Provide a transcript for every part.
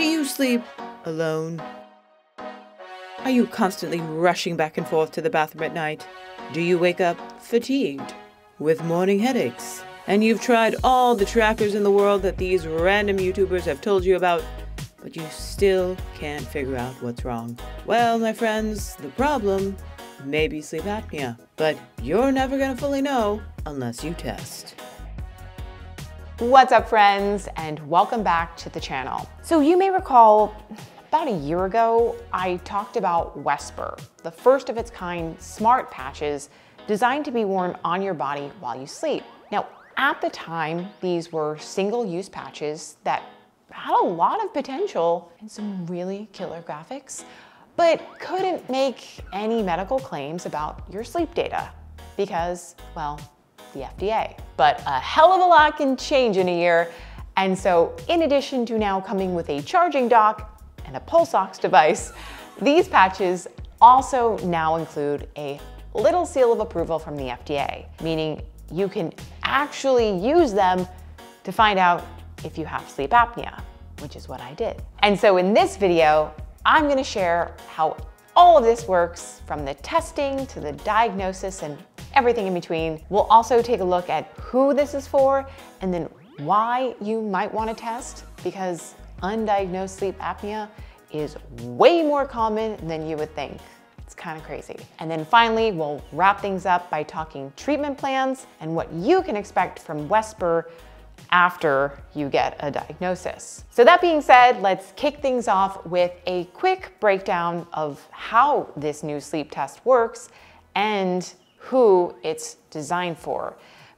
Do you sleep alone? Are you constantly rushing back and forth to the bathroom at night? Do you wake up fatigued with morning headaches? And you've tried all the trackers in the world that these random YouTubers have told you about, but you still can't figure out what's wrong. Well, my friends, the problem may be sleep apnea, but you're never gonna fully know unless you test. What's up, friends, and welcome back to the channel. So you may recall, about a year ago, I talked about Wesper, the first of its kind smart patches designed to be worn on your body while you sleep. Now, at the time, these were single-use patches that had a lot of potential and some really killer graphics, but couldn't make any medical claims about your sleep data because, well, the FDA. But a hell of a lot can change in a year. And so in addition to now coming with a charging dock and a pulse ox device, these patches also now include a little seal of approval from the FDA, meaning you can actually use them to find out if you have sleep apnea, which is what I did. And so in this video, I'm gonna share how all of this works, from the testing to the diagnosis and everything in between. We'll also take a look at who this is for and then why you might want to test, because undiagnosed sleep apnea is way more common than you would think. It's kind of crazy. And then finally, we'll wrap things up by talking treatment plans and what you can expect from Wesper after you get a diagnosis. So that being said, let's kick things off with a quick breakdown of how this new sleep test works and who it's designed for,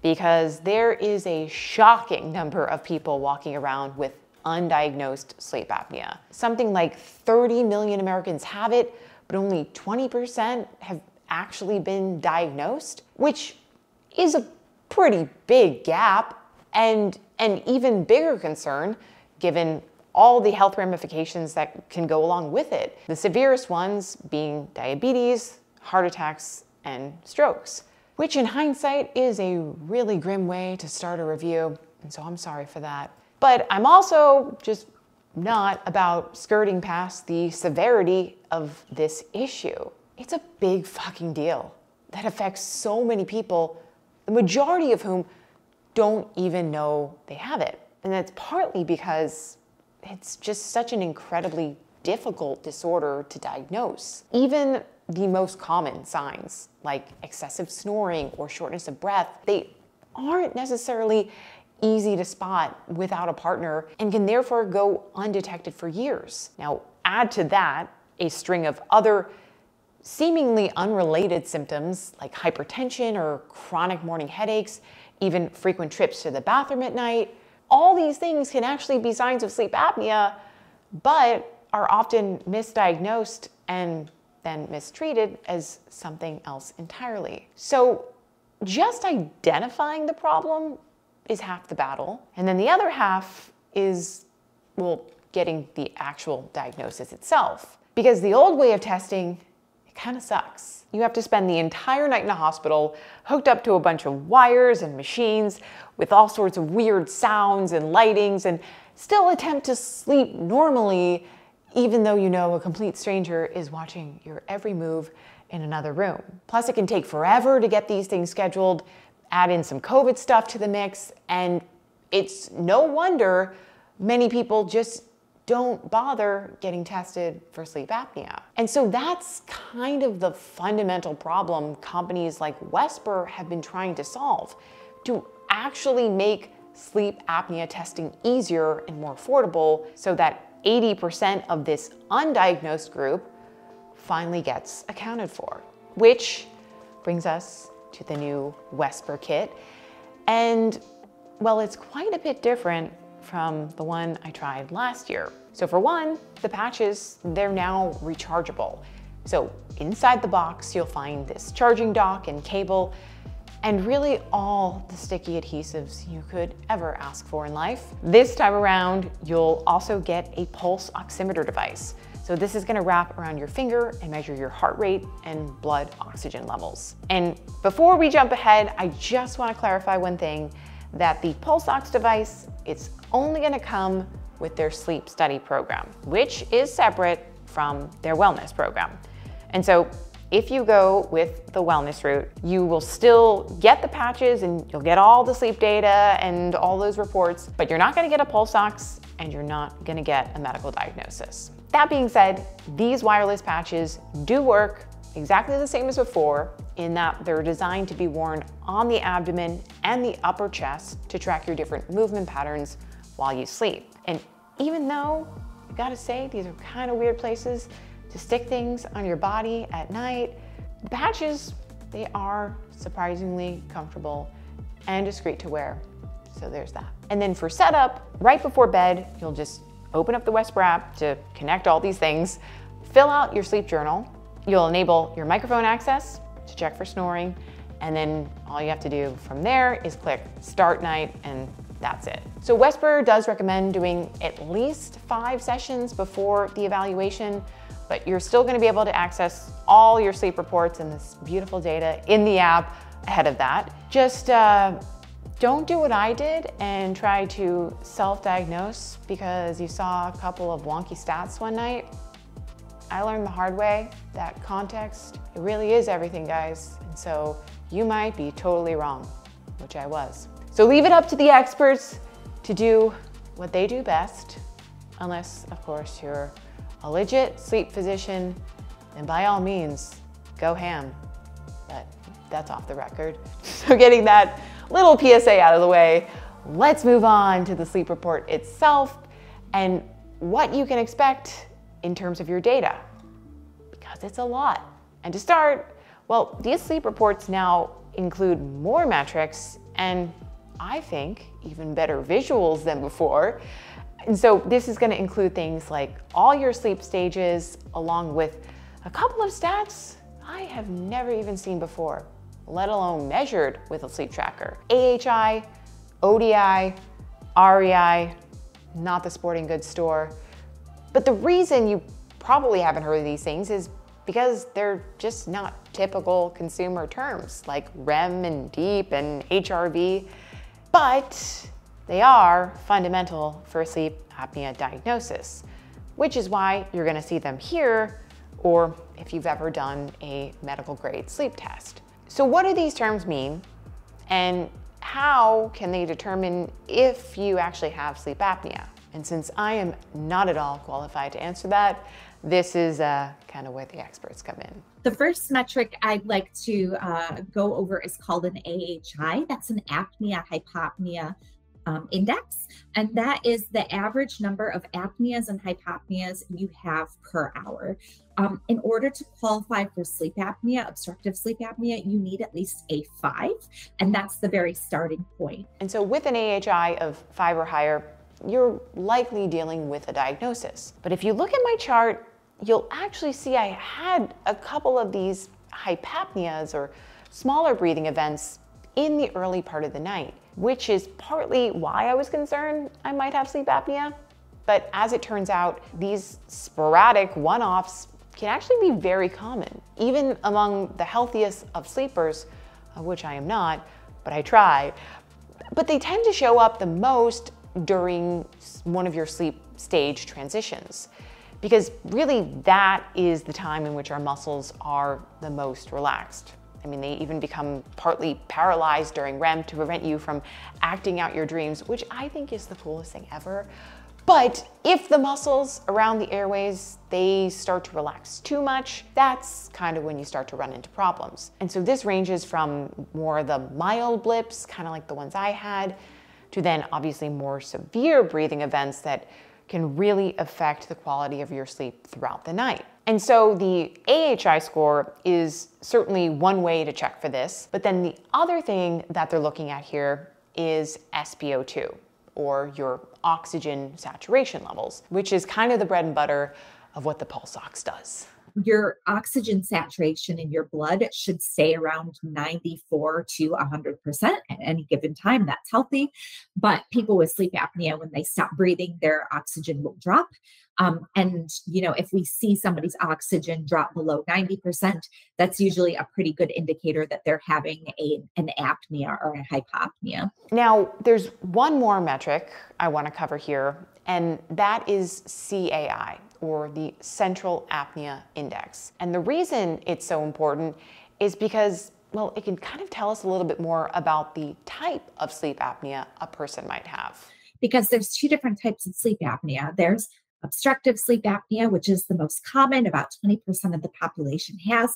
because there is a shocking number of people walking around with undiagnosed sleep apnea. Something like 30 million Americans have it, but only 20% have actually been diagnosed, which is a pretty big gap and an even bigger concern given all the health ramifications that can go along with it. The severest ones being diabetes, heart attacks, and strokes, which in hindsight is a really grim way to start a review, and so I'm sorry for that. But I'm also just not about skirting past the severity of this issue. It's a big fucking deal that affects so many people, the majority of whom don't even know they have it. And that's partly because it's just such an incredibly difficult disorder to diagnose. Even the most common signs, like excessive snoring or shortness of breath, they aren't necessarily easy to spot without a partner and can therefore go undetected for years. Now, add to that a string of other seemingly unrelated symptoms like hypertension or chronic morning headaches, even frequent trips to the bathroom at night. All these things can actually be signs of sleep apnea, but are often misdiagnosed and then mistreated as something else entirely. So just identifying the problem is half the battle. And then the other half is, well, getting the actual diagnosis itself. Because the old way of testing, it kind of sucks. You have to spend the entire night in a hospital hooked up to a bunch of wires and machines with all sorts of weird sounds and lightings and still attempt to sleep normally, even though you know a complete stranger is watching your every move in another room. Plus, it can take forever to get these things scheduled, add in some COVID stuff to the mix, and it's no wonder many people just don't bother getting tested for sleep apnea. And so that's kind of the fundamental problem companies like Wesper have been trying to solve, to actually make sleep apnea testing easier and more affordable so that 80% of this undiagnosed group finally gets accounted for. Which brings us to the new Wesper kit. And, well, it's quite a bit different from the one I tried last year. So for one, the patches, they're now rechargeable. So inside the box, you'll find this charging dock and cable and really all the sticky adhesives you could ever ask for in life. This time around, you'll also get a pulse oximeter device. So this is gonna wrap around your finger and measure your heart rate and blood oxygen levels. And before we jump ahead, I just wanna clarify one thing, that the pulse ox device, it's only gonna come with their sleep study program, which is separate from their wellness program. And so if you go with the wellness route, you will still get the patches and you'll get all the sleep data and all those reports, but you're not gonna get a pulse ox and you're not gonna get a medical diagnosis. That being said, these wireless patches do work exactly the same as before in that they're designed to be worn on the abdomen and the upper chest to track your different movement patterns while you sleep. And even though, I gotta say, these are kind of weird places to stick things on your body at night, the patches, they are surprisingly comfortable and discreet to wear, so there's that. And then for setup, right before bed, you'll just open up the Wesper app to connect all these things, fill out your sleep journal, you'll enable your microphone access to check for snoring, and then all you have to do from there is click start night and that's it. So Wesper does recommend doing at least 5 sessions before the evaluation, but you're still gonna be able to access all your sleep reports and this beautiful data in the app ahead of that. Just don't do what I did and try to self-diagnose because you saw a couple of wonky stats one night. I learned the hard way that context, it really is everything, guys. And so you might be totally wrong, which I was. So leave it up to the experts to do what they do best, unless of course you're a legit sleep physician, and by all means, go ham, but that's off the record. So getting that little PSA out of the way, let's move on to the sleep report itself and what you can expect in terms of your data, because it's a lot. And to start, well, these sleep reports now include more metrics and I think even better visuals than before. And so this is going to include things like all your sleep stages, along with a couple of stats I have never even seen before, let alone measured with a sleep tracker. AHI, ODI, REI, not the sporting goods store. But the reason you probably haven't heard of these things is because they're just not typical consumer terms like REM and deep and HRV, but they are fundamental for sleep apnea diagnosis, which is why you're gonna see them here or if you've ever done a medical grade sleep test. So what do these terms mean and how can they determine if you actually have sleep apnea? And since I am not at all qualified to answer that, this is kind of where the experts come in. The first metric I'd like to go over is called an AHI. That's an apnea hypopnea index, and that is the average number of apneas and hypopneas you have per hour. In order to qualify for sleep apnea, obstructive sleep apnea, you need at least a 5, and that's the very starting point. And so with an AHI of 5 or higher, you're likely dealing with a diagnosis. But if you look at my chart, you'll actually see I had a couple of these hypapneas or smaller breathing events in the early part of the night, which is partly why I was concerned I might have sleep apnea. But as it turns out, these sporadic one-offs can actually be very common, even among the healthiest of sleepers, of which I am not, but I try. But they tend to show up the most during one of your sleep stage transitions, because really that is the time in which our muscles are the most relaxed. I mean, they even become partly paralyzed during REM to prevent you from acting out your dreams, which I think is the coolest thing ever. But if the muscles around the airways, they start to relax too much, that's kind of when you start to run into problems. And so this ranges from more of the mild blips, kind of like the ones I had, to then obviously more severe breathing events that can really affect the quality of your sleep throughout the night. And so the AHI score is certainly one way to check for this, but then the other thing that they're looking at here is SpO2, or your oxygen saturation levels, which is kind of the bread and butter of what the pulse ox does. Your oxygen saturation in your blood should stay around 94 to 100% at any given time. That's healthy. But people with sleep apnea, when they stop breathing, their oxygen will drop. And, you know, if we see somebody's oxygen drop below 90%, that's usually a pretty good indicator that they're having an apnea or a hypopnea. Now, there's one more metric I want to cover here, and that is CAI, or the Central Apnea Index. And the reason it's so important is because, well, it can kind of tell us a little bit more about the type of sleep apnea a person might have. Because there's two different types of sleep apnea. There's obstructive sleep apnea, which is the most common, about 20% of the population has.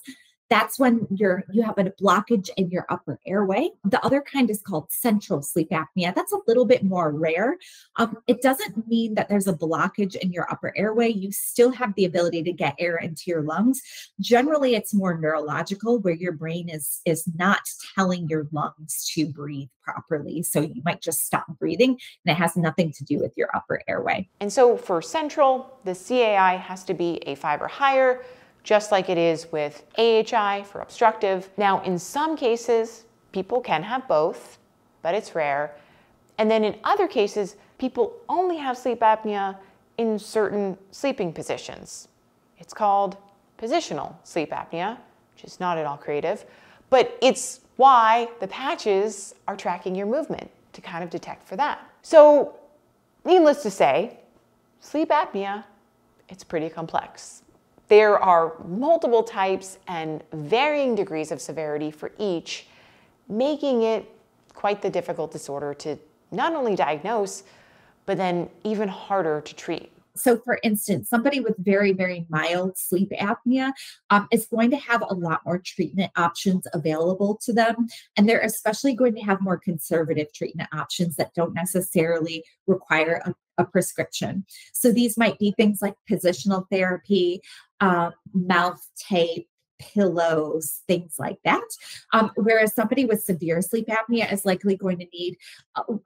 That's when you have a blockage in your upper airway. The other kind is called central sleep apnea. That's a little bit more rare. It doesn't mean that there's a blockage in your upper airway. You still have the ability to get air into your lungs. Generally, it's more neurological, where your brain is not telling your lungs to breathe properly. So you might just stop breathing, and it has nothing to do with your upper airway. And so for central, the CAI has to be A5 or higher, just like it is with AHI for obstructive. Now, in some cases, people can have both, but it's rare. And then in other cases, people only have sleep apnea in certain sleeping positions. It's called positional sleep apnea, which is not at all creative, but it's why the patches are tracking your movement to kind of detect for that. So, needless to say, sleep apnea, it's pretty complex. There are multiple types and varying degrees of severity for each, making it quite the difficult disorder to not only diagnose, but then even harder to treat. So for instance, somebody with very, very mild sleep apnea is going to have a lot more treatment options available to them. And they're especially going to have more conservative treatment options that don't necessarily require a prescription. So these might be things like positional therapy, mouth tape, pillows, things like that. Whereas somebody with severe sleep apnea is likely going to need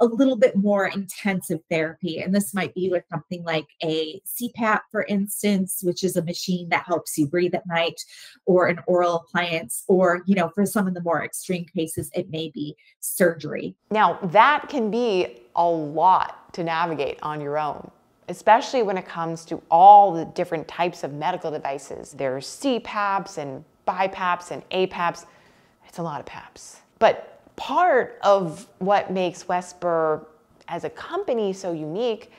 a little bit more intensive therapy. And this might be with something like a CPAP, for instance, which is a machine that helps you breathe at night, or an oral appliance, or, you know, for some of the more extreme cases, it may be surgery. Now, that can be a lot to navigate on your own, especially when it comes to all the different types of medical devices. There's CPAPs and BiPAPs and APAPs. It's a lot of PAPs. But part of what makes Wesper as a company so unique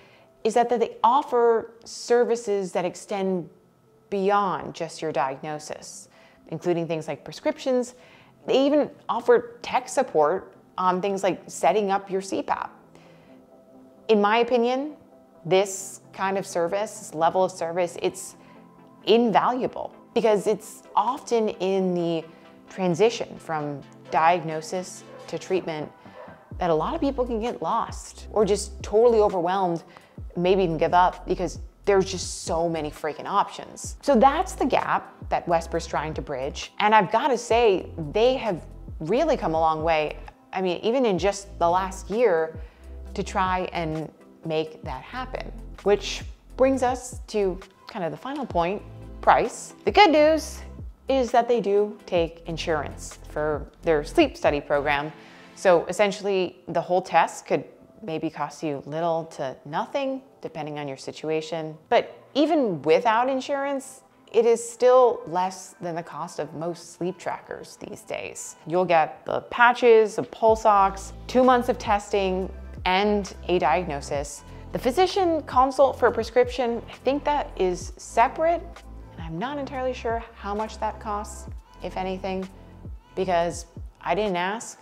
is that they offer services that extend beyond just your diagnosis, including things like prescriptions. They even offer tech support on things like setting up your CPAP. In my opinion, this kind of service, this level of service, it's invaluable because it's often in the transition from diagnosis to treatment that a lot of people can get lost or just totally overwhelmed, maybe even give up because there's just so many freaking options. So that's the gap that Wesper's trying to bridge. And I've got to say, they have really come a long way. I mean, even in just the last year, to try and make that happen. Which brings us to kind of the final point, price. The good news is that they do take insurance for their sleep study program. So essentially the whole test could maybe cost you little to nothing, depending on your situation. But even without insurance, it is still less than the cost of most sleep trackers these days. You'll get the patches, the pulse ox, 2 months of testing, and a diagnosis. The physician consult for a prescription, I think that is separate, and I'm not entirely sure how much that costs, if anything, because I didn't ask,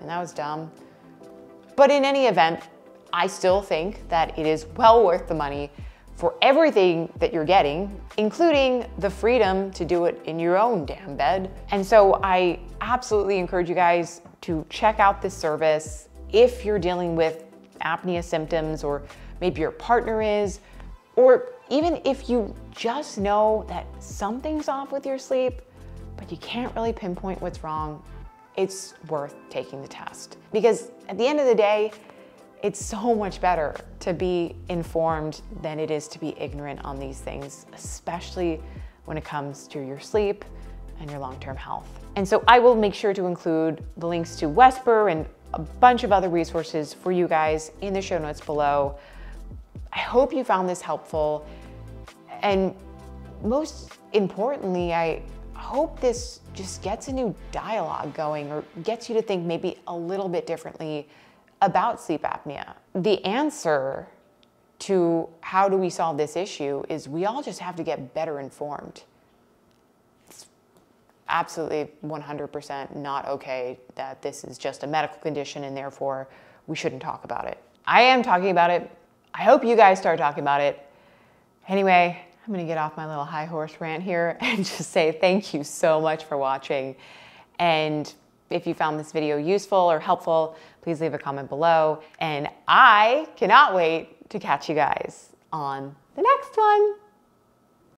and that was dumb. But in any event, I still think that it is well worth the money for everything that you're getting, including the freedom to do it in your own damn bed. And so I absolutely encourage you guys to check out this service if you're dealing with apnea symptoms, or maybe your partner is, or even if you just know that something's off with your sleep, but you can't really pinpoint what's wrong, it's worth taking the test. Because at the end of the day, it's so much better to be informed than it is to be ignorant on these things, especially when it comes to your sleep and your long-term health. And so I will make sure to include the links to Wesper and a bunch of other resources for you guys in the show notes below. I hope you found this helpful. And most importantly, I hope this just gets a new dialogue going, or gets you to think maybe a little bit differently about sleep apnea. The answer to how do we solve this issue is we all just have to get better informed. It's absolutely 100% not okay that this is just a medical condition and therefore we shouldn't talk about it. I am talking about it. I hope you guys start talking about it. Anyway, I'm gonna get off my little high horse rant here and just say thank you so much for watching. And if you found this video useful or helpful, please leave a comment below. And I cannot wait to catch you guys on the next one.